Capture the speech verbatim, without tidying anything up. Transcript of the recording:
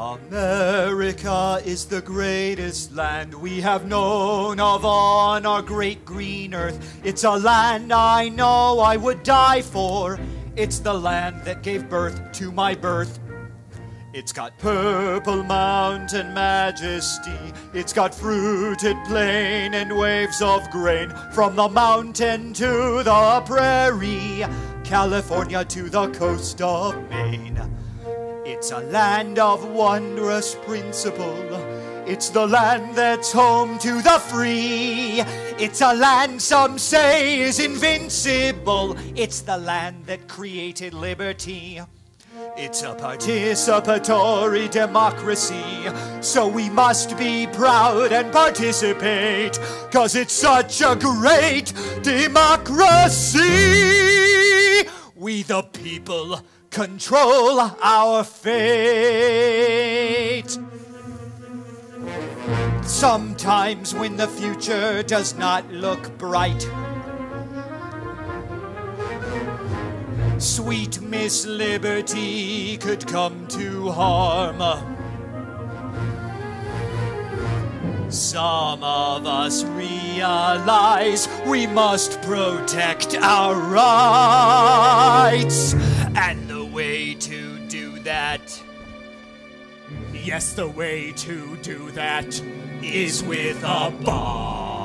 America is the greatest land we have known of on our great green earth. It's a land I know I would die for. It's the land that gave birth to my birth. It's got purple mountain majesty. It's got fruited plain and waves of grain. From the mountain to the prairie, California to the coast of Maine. It's a land of wondrous principle. It's the land that's home to the free. It's a land some say is invincible. It's the land that created liberty. It's a participatory democracy, so we must be proud and participate, 'cause it's such a great democracy. We the people control our fate. Sometimes when the future does not look bright, sweet Miss Liberty could come to harm. Some of us realize we must protect our rights. And the way to do that, yes, the way to do that is with a bomb.